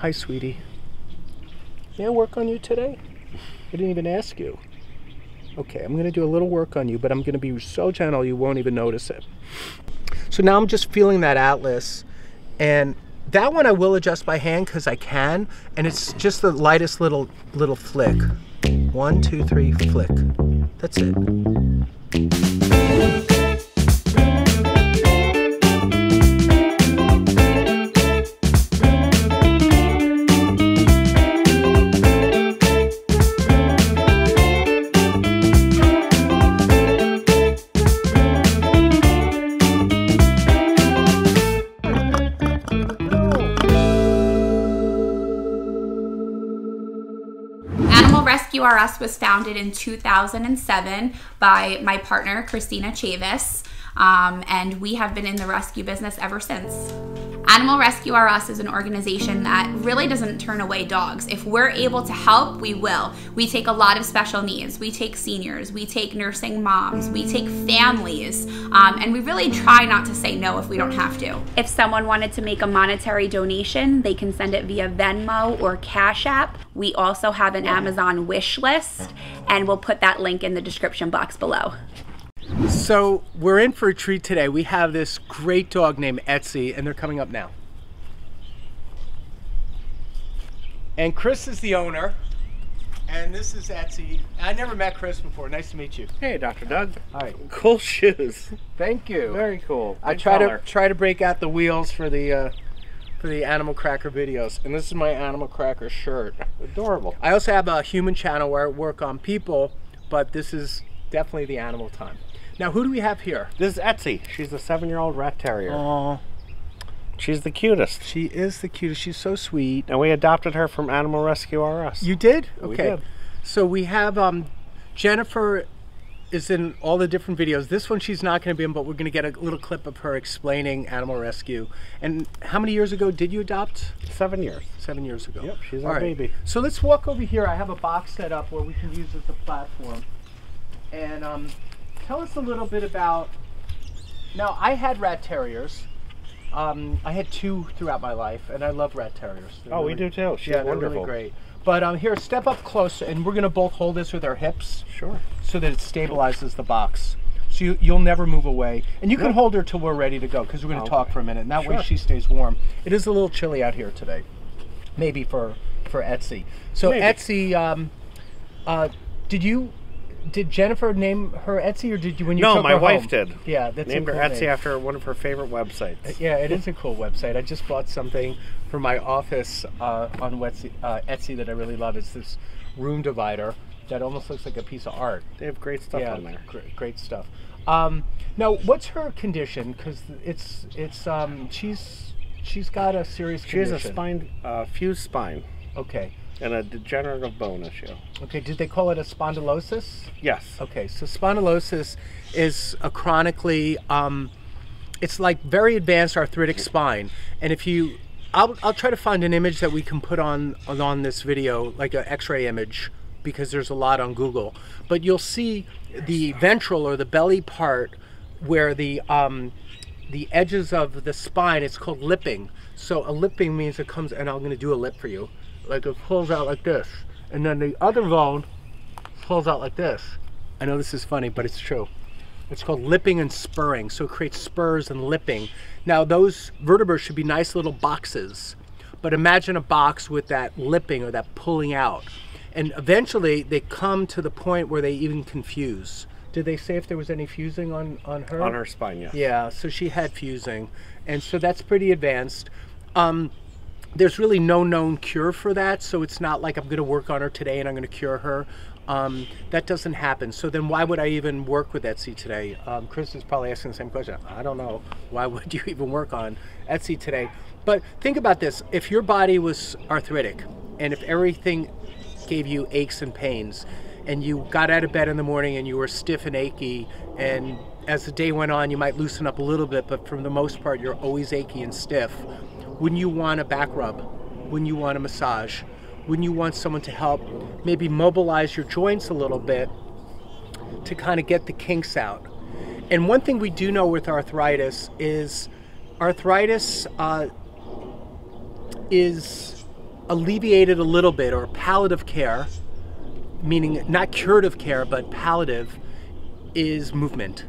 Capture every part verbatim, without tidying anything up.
Hi, sweetie. May I work on you today? I didn't even ask you. Okay, I'm going to do a little work on you, but I'm going to be so gentle you won't even notice it. So now I'm just feeling that atlas, and that one I will adjust by hand because I can, and it's just the lightest little little flick. One, two, three, flick. That's it. Rescue R Us was founded in two thousand seven by my partner, Christina Chavis, um, and we have been in the rescue business ever since. Animal Rescue R Us is an organization that really doesn't turn away dogs. If we're able to help, we will. We take a lot of special needs. We take seniors, we take nursing moms, we take families, um, and we really try not to say no if we don't have to. If someone wanted to make a monetary donation, they can send it via Venmo or Cash App. We also have an Amazon wish list, and we'll put that link in the description box below. So we're in for a treat today. We have this great dog named Etsy, and they're coming up now. And Chris is the owner, and this is Etsy. I never met Chris before. Nice to meet you. Hey, Doctor Doug. Hi. Cool shoes. Thank you. Very cool. Good I try color. to try to break out the wheels for the uh, for the Animal Cracker videos, and this is my Animal Cracker shirt. Adorable. I also have a human channel where I work on people, but this is definitely the animal time. Now, who do we have here? This is Etsy. She's a seven-year-old rat terrier. Aww. She's the cutest. She is the cutest. She's so sweet. And we adopted her from Animal Rescue R Us. You did? Okay. We did. So we have um, Jennifer is in all the different videos. This one she's not going to be in, but we're going to get a little clip of her explaining Animal Rescue. And how many years ago did you adopt? Seven years. Seven years ago. Yep, she's all our right. baby. So let's walk over here. I have a box set up where we can use as a platform. And um, tell us a little bit about, now I had rat terriers. Um, I had two throughout my life, and I love rat terriers. They're oh, really, we do too. She's yeah, wonderful. They're really great. But um, here, step up close, and we're going to both hold this with our hips. Sure. So that it stabilizes the box. So you, you'll never move away. And you can yeah. hold her till we're ready to go, because we're going to okay. talk for a minute. And that sure. way she stays warm. It is a little chilly out here today, maybe for, for Etsy. So maybe. Etsy, um, uh, did you... Did Jennifer name her Etsy, or did you when you no, took her home? No, my wife did. Yeah, that's named her Etsy after one of her favorite websites. Yeah, it is a cool website. I just bought something for my office uh, on Etsy, uh, Etsy that I really love. It's this room divider that almost looks like a piece of art. They have great stuff yeah, on there. Great, great stuff. Um, now, what's her condition? Because it's it's um, she's she's got a serious condition. She has a spine, uh, fused spine. Okay. And a degenerative bone issue. Okay, did they call it a spondylosis? Yes. Okay, so spondylosis is a chronically, um, it's like very advanced arthritic spine. And if you, I'll, I'll try to find an image that we can put on, on this video, like an x-ray image, because there's a lot on Google. But you'll see the ventral or the belly part where the, um, the edges of the spine, it's called lipping. So a lipping means it comes, and I'm gonna do a lip for you. Like it pulls out like this, and then the other bone pulls out like this. I know this is funny, but it's true. It's called lipping and spurring, so it creates spurs and lipping. Now those vertebrae should be nice little boxes, but imagine a box with that lipping or that pulling out. And eventually they come to the point where they even confuse. Did they say if there was any fusing on, on her? On her spine, yeah. Yeah, so she had fusing, and so that's pretty advanced. Um, There's really no known cure for that, so it's not like I'm going to work on her today and I'm going to cure her. Um, that doesn't happen. So then why would I even work with Etsy today? Um, Chris is probably asking the same question. I don't know. Why would you even work on Etsy today? But think about this. If your body was arthritic and if everything gave you aches and pains and you got out of bed in the morning and you were stiff and achy, and as the day went on you might loosen up a little bit, but for the most part you're always achy and stiff. Wouldn't you want a back rub? Wouldn't you want a massage? Wouldn't you want someone to help maybe mobilize your joints a little bit to kind of get the kinks out? And one thing we do know with arthritis is arthritis uh, is alleviated a little bit, or palliative care, meaning not curative care, but palliative, is movement.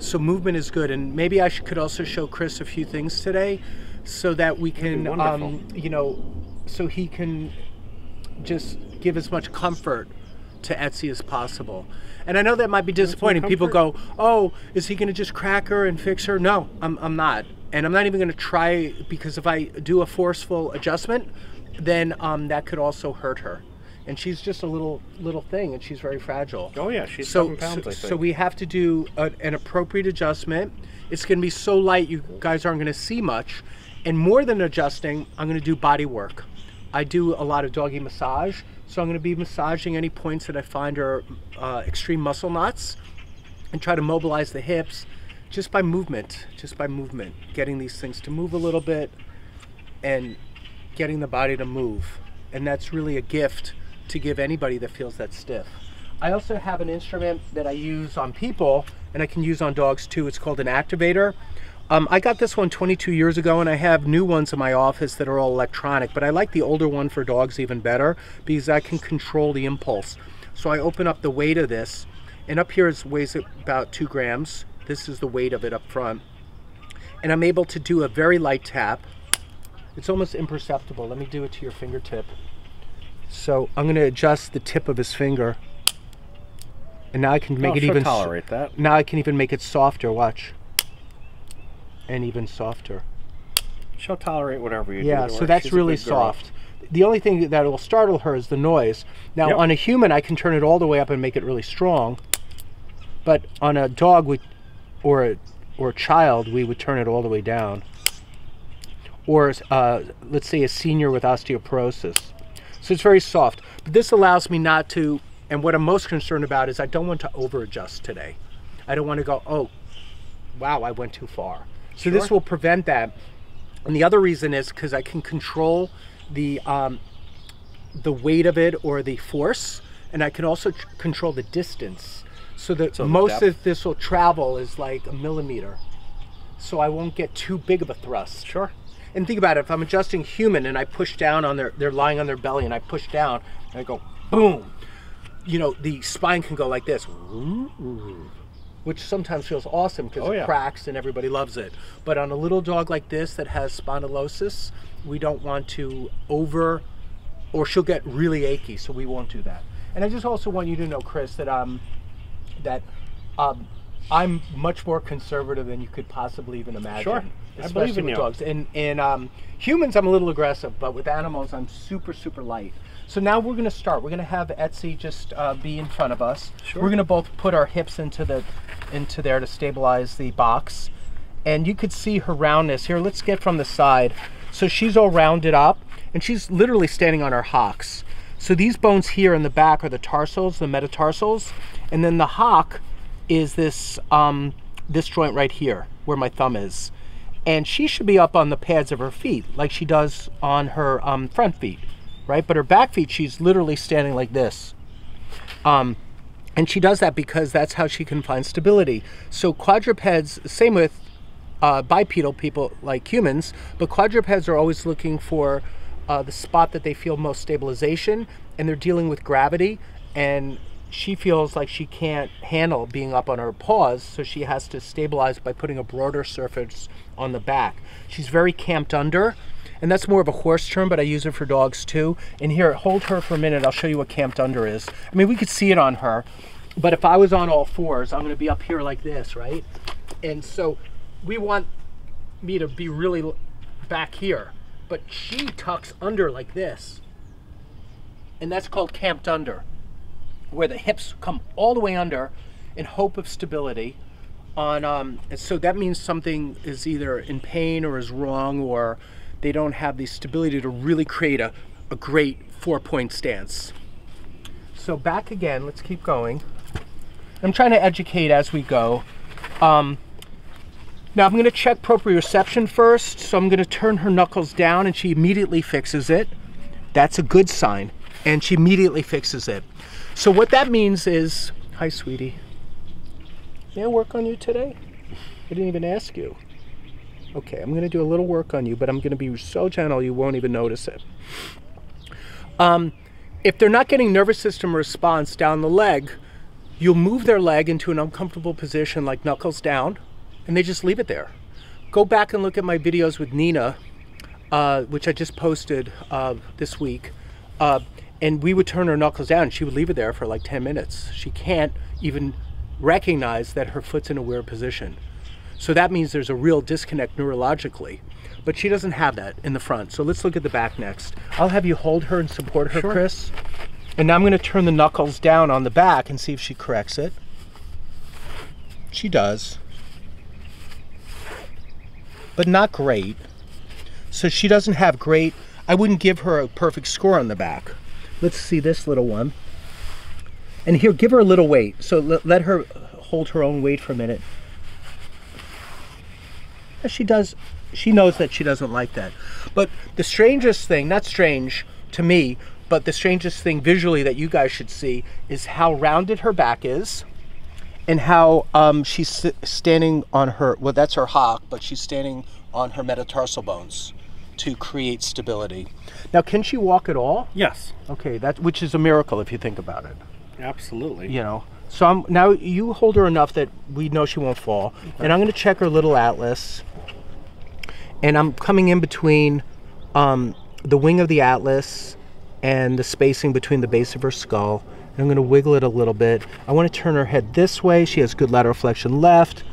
So movement is good. And maybe I should, could also show Chris a few things today so that we can, um, you know, so he can just give as much comfort to Etsy as possible. And I know that might be disappointing. People go, oh, is he gonna just crack her and fix her? No, I'm, I'm not. And I'm not even gonna try, because if I do a forceful adjustment, then um, that could also hurt her. And she's just a little little thing, and she's very fragile. Oh yeah, she's so, seven pounds, so, I think. So we have to do a, an appropriate adjustment. It's gonna be so light, you guys aren't gonna see much. And more than adjusting, I'm gonna do body work. I do a lot of doggy massage, so I'm gonna be massaging any points that I find are uh, extreme muscle knots, and try to mobilize the hips just by movement, just by movement. Getting these things to move a little bit, and getting the body to move. And that's really a gift to give anybody that feels that stiff. I also have an instrument that I use on people, and I can use on dogs too. It's called an activator. Um, I got this one twenty-two years ago, and I have new ones in my office that are all electronic, but I like the older one for dogs even better because I can control the impulse. So I open up the weight of this, and up here it weighs about two grams. This is the weight of it up front. And I'm able to do a very light tap. It's almost imperceptible. Let me do it to your fingertip. So I'm going to adjust the tip of his finger, and now I can make oh, it even tolerate that. Now I can even make it softer. Watch, and even softer. She'll tolerate whatever you yeah, do. Yeah, so that's really soft. The only thing that will startle her is the noise. Now yep. on a human, I can turn it all the way up and make it really strong, but on a dog we, or a, or a child, we would turn it all the way down. Or uh, let's say a senior with osteoporosis. So it's very soft, but this allows me not to, and what I'm most concerned about is I don't want to over adjust today. I don't want to go, oh, wow, I went too far. So sure. This will prevent that. And the other reason is because I can control the, um, the weight of it or the force, and I can also control the distance. So that so most of this will travel is like a millimeter. So I won't get too big of a thrust. Sure. And think about it, if I'm adjusting human and I push down on their, they're lying on their belly and I push down and I go, boom, you know, the spine can go like this, which sometimes feels awesome because oh, yeah. it cracks and everybody loves it. But on a little dog like this that has spondylosis, we don't want to over, or she'll get really achy, so we won't do that. And I just also want you to know, Chris, that, um, that um, I'm much more conservative than you could possibly even imagine. Sure. Especially I believe in with you. Dogs. And, and um, humans, I'm a little aggressive, but with animals, I'm super, super light. So now we're going to start. We're going to have Etsy just uh, be in front of us. Sure. We're going to both put our hips into, the, into there to stabilize the box. And you could see her roundness. Here, let's get from the side. So she's all rounded up, and she's literally standing on her hocks. So these bones here in the back are the tarsals, the metatarsals, and then the hock is this, um, this joint right here where my thumb is. And she should be up on the pads of her feet like she does on her um, front feet, right? But her back feet, she's literally standing like this. Um, and she does that because that's how she can find stability. So quadrupeds, same with uh, bipedal people like humans, but quadrupeds are always looking for uh, the spot that they feel most stabilization, and they're dealing with gravity, and she feels like she can't handle being up on her paws, so she has to stabilize by putting a broader surface on the back. She's very camped under, and that's more of a horse term, but I use it for dogs too. And here, hold her for a minute. I'll show you what camped under is. I mean, we could see it on her, but if I was on all fours, I'm gonna be up here like this, right? And so we want me to be really back here, but she tucks under like this, and that's called camped under, where the hips come all the way under in hope of stability. On um, so that means something is either in pain or is wrong, or they don't have the stability to really create a, a great four-point stance. So back again, let's keep going. I'm trying to educate as we go. Um, now I'm gonna check proprioception first, so I'm gonna turn her knuckles down and she immediately fixes it. That's a good sign, and she immediately fixes it. So what that means is, hi sweetie, may I work on you today? I didn't even ask you. Okay, I'm gonna do a little work on you, but I'm gonna be so gentle you won't even notice it. Um, if they're not getting nervous system response down the leg, you'll move their leg into an uncomfortable position like knuckles down, and they just leave it there. Go back and look at my videos with Nina, uh, which I just posted uh, this week, uh, and we would turn her knuckles down and she would leave it there for like ten minutes. She can't even recognize that her foot's in a weird position. So that means there's a real disconnect neurologically, but she doesn't have that in the front. So let's look at the back next. I'll have you hold her and support her, sure. Chris. And now I'm going to turn the knuckles down on the back and see if she corrects it. She does, but not great. So she doesn't have great, I wouldn't give her a perfect score on the back. Let's see this little one. And here, give her a little weight. So let, let her hold her own weight for a minute. She does, she knows that she doesn't like that. But the strangest thing, not strange to me, but the strangest thing visually that you guys should see is how rounded her back is and how um, she's standing on her, well, that's her hock, but she's standing on her metatarsal bones to create stability. Now, can she walk at all? Yes. Okay, that, which is a miracle if you think about it. Absolutely. You know, so I'm, now you hold her enough that we know she won't fall. Okay. And I'm gonna check her little atlas. And I'm coming in between um, the wing of the atlas and the spacing between the base of her skull. And I'm gonna wiggle it a little bit. I wanna turn her head this way. She has good lateral flexion left.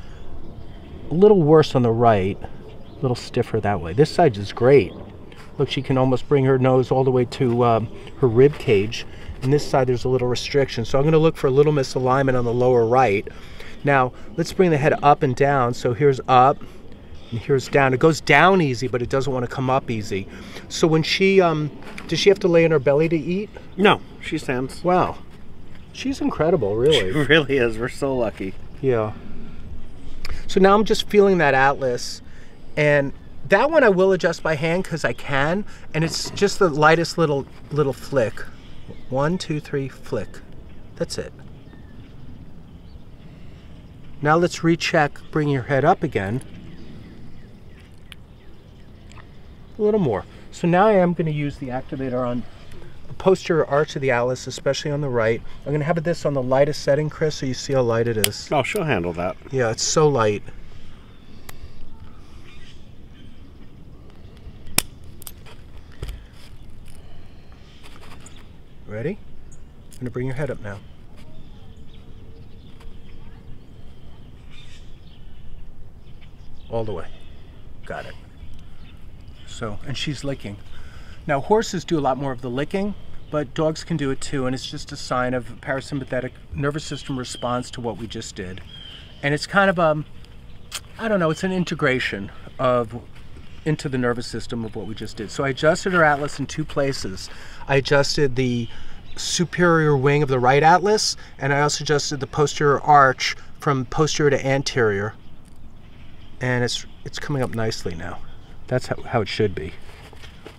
A little worse on the right, a little stiffer that way. This side is great. Look, she can almost bring her nose all the way to um, her rib cage. And this side, there's a little restriction. So I'm gonna look for a little misalignment on the lower right. Now, let's bring the head up and down. So here's up, and here's down. It goes down easy, but it doesn't wanna come up easy. So when she, um, does she have to lay on her belly to eat? No, she stands. Wow, she's incredible, really. She really is, we're so lucky. Yeah. So now I'm just feeling that atlas, and that one I will adjust by hand because I can, and it's just the lightest little, little flick. One, two, three, flick. That's it. Now let's recheck, bring your head up again. A little more. So now I am going to use the activator on the posterior arch of the atlas, especially on the right. I'm going to have this on the lightest setting, Chris, so you see how light it is. Oh, she'll handle that. Yeah, it's so light. Ready? I'm gonna bring your head up now. All the way. Got it. So, and she's licking. Now, horses do a lot more of the licking, but dogs can do it too, and it's just a sign of parasympathetic nervous system response to what we just did. And it's kind of a, I don't know, it's an integration of into the nervous system of what we just did. So I adjusted her atlas in two places. I adjusted the superior wing of the right atlas, and I also adjusted the posterior arch from posterior to anterior. And it's it's coming up nicely now. That's how, how it should be.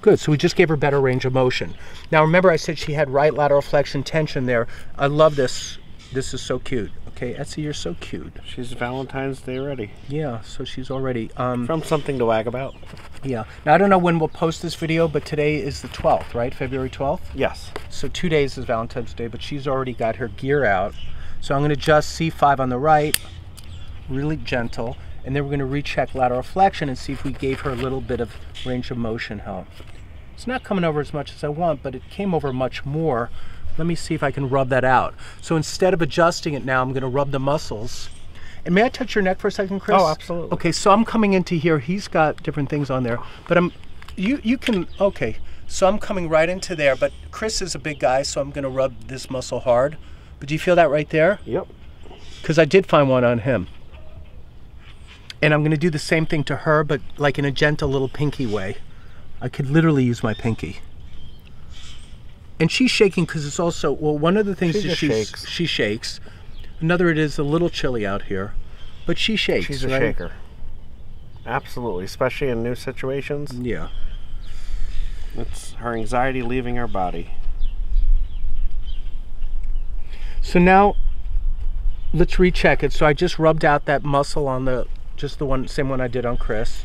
Good, so we just gave her better range of motion. Now remember I said she had right lateral flexion tension there. I love this. This is so cute. Okay, Etsy, you're so cute. She's Valentine's Day ready. Yeah, so she's already... Um, From something to wag about. Yeah. Now, I don't know when we'll post this video, but today is the twelfth, right? February twelfth? Yes. So two days is Valentine's Day, but she's already got her gear out. So I'm going to adjust C five on the right, really gentle, and then we're going to recheck lateral flexion and see if we gave her a little bit of range of motion help. It's not coming over as much as I want, but it came over much more. Let me see if I can rub that out. So instead of adjusting it now, I'm gonna rub the muscles. And may I touch your neck for a second, Chris? Oh, absolutely. Okay, so I'm coming into here. He's got different things on there, but I'm, you, you can, okay. So I'm coming right into there, but Chris is a big guy, so I'm gonna rub this muscle hard. But do you feel that right there? Yep. Because I did find one on him. And I'm gonna do the same thing to her, but like in a gentle little pinky way. I could literally use my pinky. And she's shaking because it's also, well, one of the things she that shakes. she shakes, another it is a little chilly out here, but she shakes, She's a right? shaker. Absolutely, especially in new situations. Yeah. It's her anxiety leaving her body. So now, let's recheck it. So I just rubbed out that muscle on the, just the one, same one I did on Chris.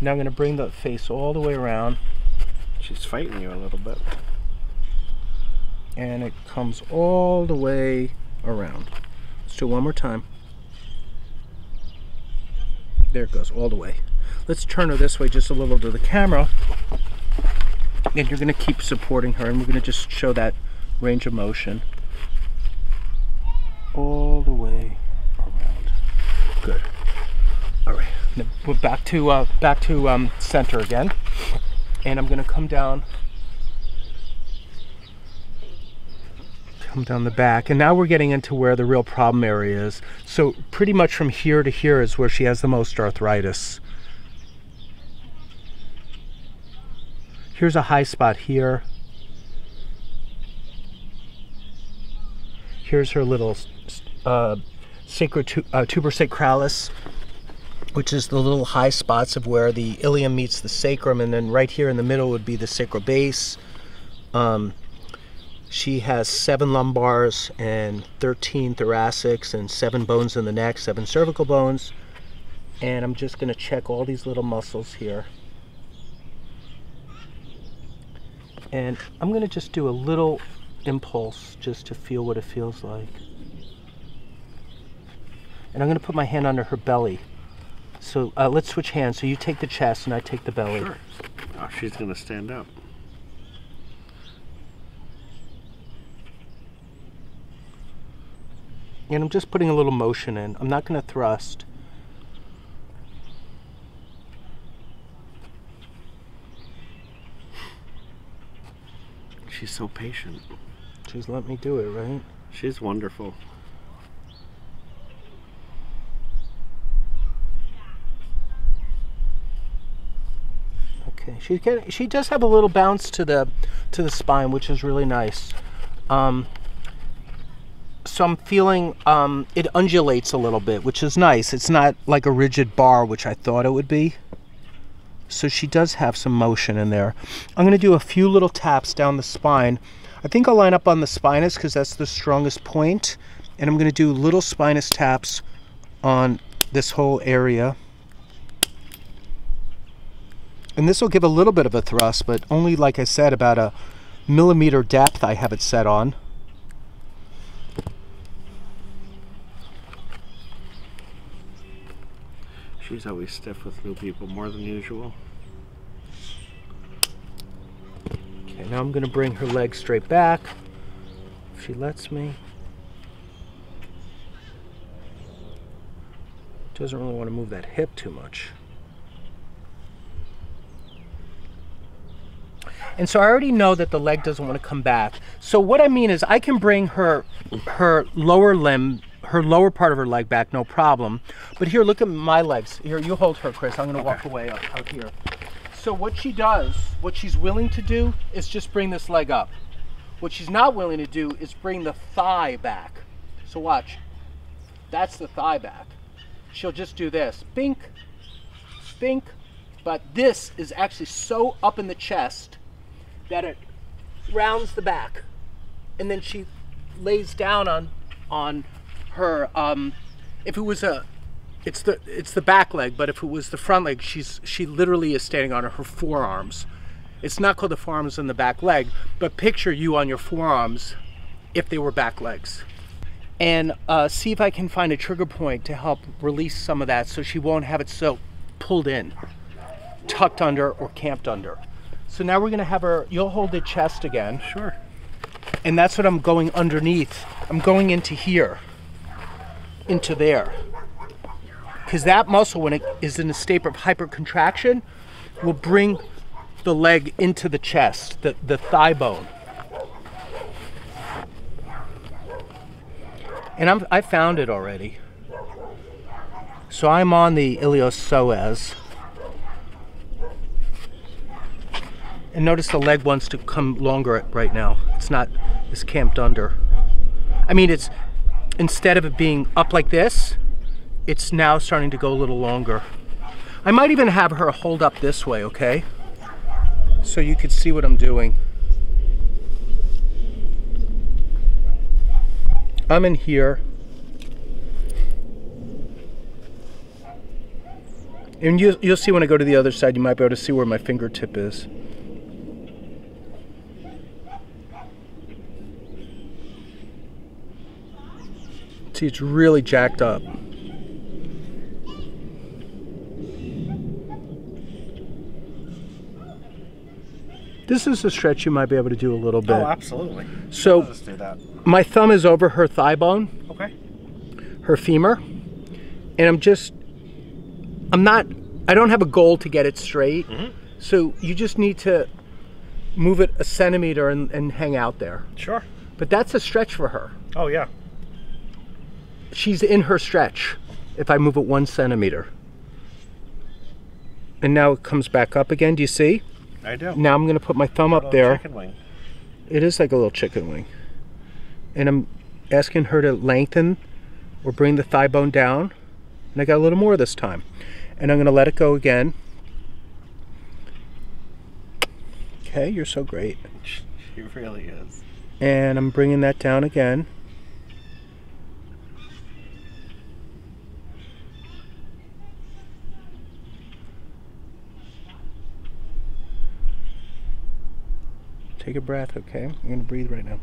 Now I'm gonna bring the face all the way around. She's fighting you a little bit. and it comes all the way around. Let's do it one more time. There it goes, all the way. Let's turn her this way just a little to the camera, and you're gonna keep supporting her, and we're gonna just show that range of motion all the way around. Good. All right, now we're back to uh, back to um, center again, and I'm gonna come down, come down the back, and now we're getting into where the real problem area is. So pretty much from here to here is where she has the most arthritis. Here's a high spot here. Here's her little uh, sacro tu uh, tuber sacralis, which is the little high spots of where the ilium meets the sacrum, and then right here in the middle would be the sacral base. Um, she has seven lumbars and thirteen thoracics and seven bones in the neck, seven cervical bones. And I'm just gonna check all these little muscles here. And I'm gonna just do a little impulse just to feel what it feels like. And I'm gonna put my hand under her belly. So uh, let's switch hands. So you take the chest and I take the belly. Sure. Oh, she's gonna stand up. And I'm just putting a little motion in. I'm not gonna thrust. She's so patient. She's let me do it, right? She's wonderful. Okay, she can, she does have a little bounce to the to the spine, which is really nice. Um, so I'm feeling um, it undulates a little bit, which is nice. It's not like a rigid bar, which I thought it would be. So she does have some motion in there. I'm gonna do a few little taps down the spine. I think I'll line up on the spinous because that's the strongest point. And I'm gonna do little spinous taps on this whole area. And this will give a little bit of a thrust, but only, like I said, about a millimeter depth I have it set on. She's always stiff with new people, more than usual. Okay, now I'm gonna bring her leg straight back, if she lets me. Doesn't really want to move that hip too much. And so I already know that the leg doesn't want to come back. So what I mean is I can bring her, her lower limb, her lower part of her leg back, no problem. But here, look at my legs. Here, you hold her, Chris. I'm gonna walk away out, out here. So what she does, what she's willing to do is just bring this leg up. What she's not willing to do is bring the thigh back. So watch, that's the thigh back. She'll just do this, bink, bink. But this is actually so up in the chest that it rounds the back. And then she lays down on, on her, um, if it was a, it's the it's the back leg, but if it was the front leg, she's she literally is standing on her, her forearms. It's not called the forearms on the back leg, but picture you on your forearms if they were back legs. And uh, see if I can find a trigger point to help release some of that so she won't have it so pulled in, tucked under or camped under. So now we're gonna have her, you'll hold the chest again. Sure. And that's what I'm going underneath. I'm going into here. Into there, because that muscle, when it is in a state of hypercontraction, will bring the leg into the chest, the, the thigh bone. And I'm, I found it already. So I'm on the iliopsoas. And notice the leg wants to come longer right now. It's not, it's camped under. I mean, it's, instead of it being up like this, it's now starting to go a little longer. I might even have her hold up this way, okay? So you could see what I'm doing. I'm in here. And you, you'll see when I go to the other side, you might be able to see where my fingertip is. See, it's really jacked up. This is a stretch you might be able to do a little bit. Oh, absolutely. So let's do that. My thumb is over her thigh bone. Okay. Her femur. And I'm just, I'm not, I don't have a goal to get it straight. Mm-hmm. So you just need to move it a centimeter and, and hang out there. Sure. But that's a stretch for her. Oh, yeah. She's in her stretch if I move it one centimeter. And now it comes back up again. Do you see? I do. Now I'm going to put my thumb up there. Chicken wing. It is like a little chicken wing. And I'm asking her to lengthen or bring the thigh bone down. And I got a little more this time. And I'm going to let it go again. Okay, you're so great. She really is. And I'm bringing that down again. Take a breath, okay? I'm going to breathe right now.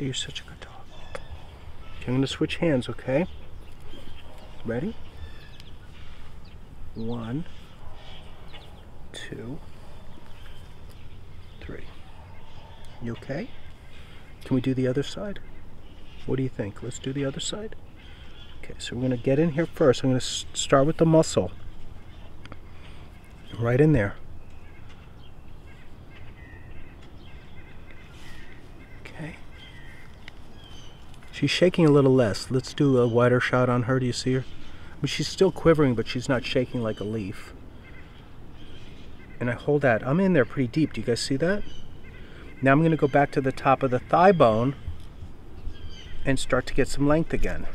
You're such a good dog. Okay, I'm going to switch hands, okay? Ready? One, two, three. You okay? Can we do the other side? What do you think? Let's do the other side. Okay, so we're going to get in here first. I'm going to start with the muscle. Right in there. She's shaking a little less. Let's do a wider shot on her. Do you see her? I mean, she's still quivering, but she's not shaking like a leaf. And I hold that. I'm in there pretty deep. Do you guys see that? Now I'm going to go back to the top of the thigh bone and start to get some length again.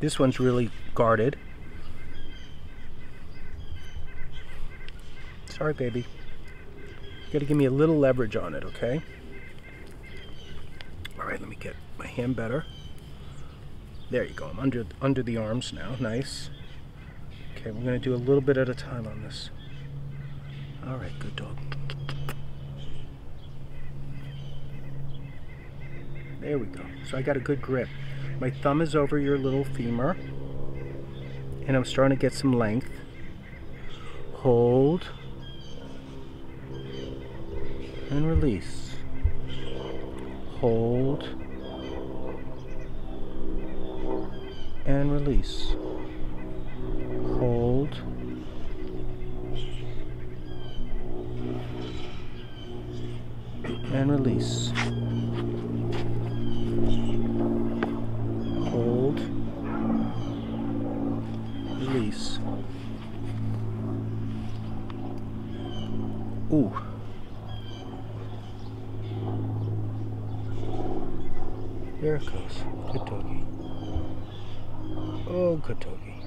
This one's really guarded. Sorry, baby. You got to give me a little leverage on it, okay? All right, let me get my hand better. There you go. I'm under under the arms now. Nice. Okay, we're going to do a little bit at a time on this. All right, good dog. There we go. So I got a good grip. My thumb is over your little femur, and I'm starting to get some length. Hold and release. Hold and release. Hold and release. Hold, release. Ooh. There it goes. Good doggy. Oh, good doggy.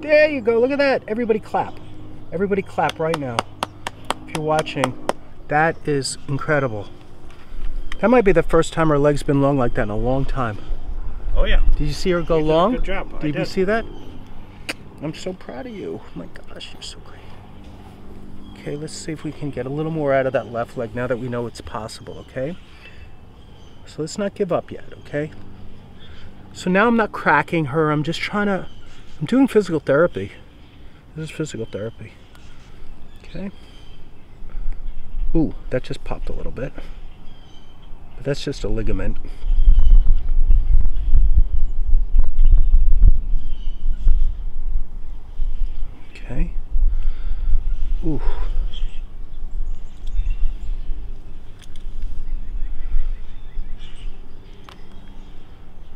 There you go. Look at that. Everybody clap. Everybody clap right now. If you're watching, that is incredible. That might be the first time her leg's been long like that in a long time. Oh, yeah. Did you see her go long? Good job. I did. Did you see that? I'm so proud of you. Oh my gosh, you're so great. Okay, let's see if we can get a little more out of that left leg now that we know it's possible, okay? So let's not give up yet, okay? So now I'm not cracking her. I'm just trying to, I'm doing physical therapy. This is physical therapy. Okay. Ooh, that just popped a little bit. But that's just a ligament. Okay. Ooh.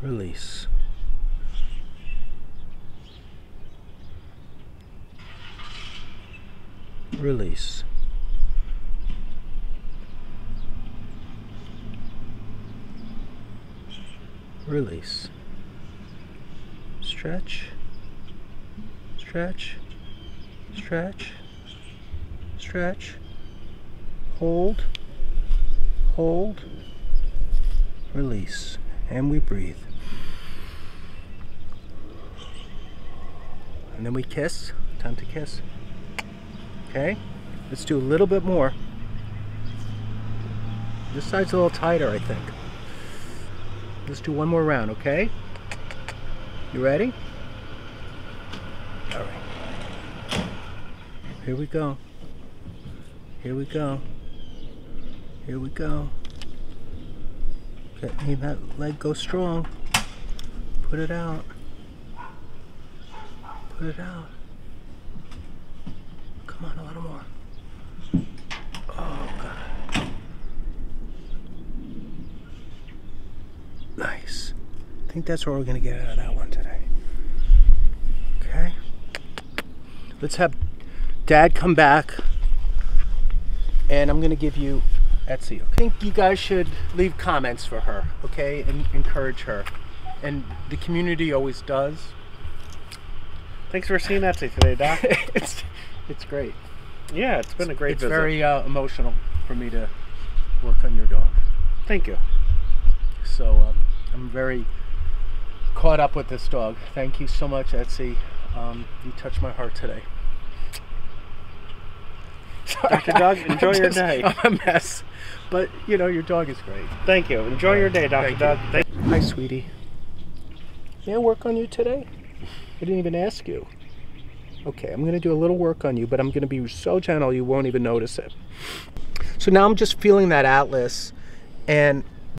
Release. release. Release. Stretch. Stretch. Stretch. Stretch. Hold. Hold. Release. And we breathe. And then we kiss. Time to kiss. Okay? Let's do a little bit more. This side's a little tighter, I think. Let's do one more round, okay? You ready? All right. Here we go. Here we go. Here we go. That, need that leg go strong. Put it out. Put it out. Come on, a little more. Oh, God. Nice. I think that's what we're going to get out of that one today. Okay. Let's have Dad come back. And I'm going to give you Etsy. Okay? I think you guys should leave comments for her, okay, and encourage her. And the community always does. Thanks for seeing Etsy today, Doc. it's it's great. Yeah, it's been it's, a great it's visit. It's very uh, emotional for me to work on your dog. Thank you. So um, I'm very caught up with this dog. Thank you so much, Etsy. Um, you touched my heart today. Doctor Doug, enjoy I'm your just, day. I'm a mess. But, you know, your dog is great. Thank you. Enjoy your day, Doctor Doug. Thank you. Hi, sweetie. May I work on you today? I didn't even ask you. Okay, I'm going to do a little work on you, but I'm going to be so gentle you won't even notice it. So now I'm just feeling that atlas, and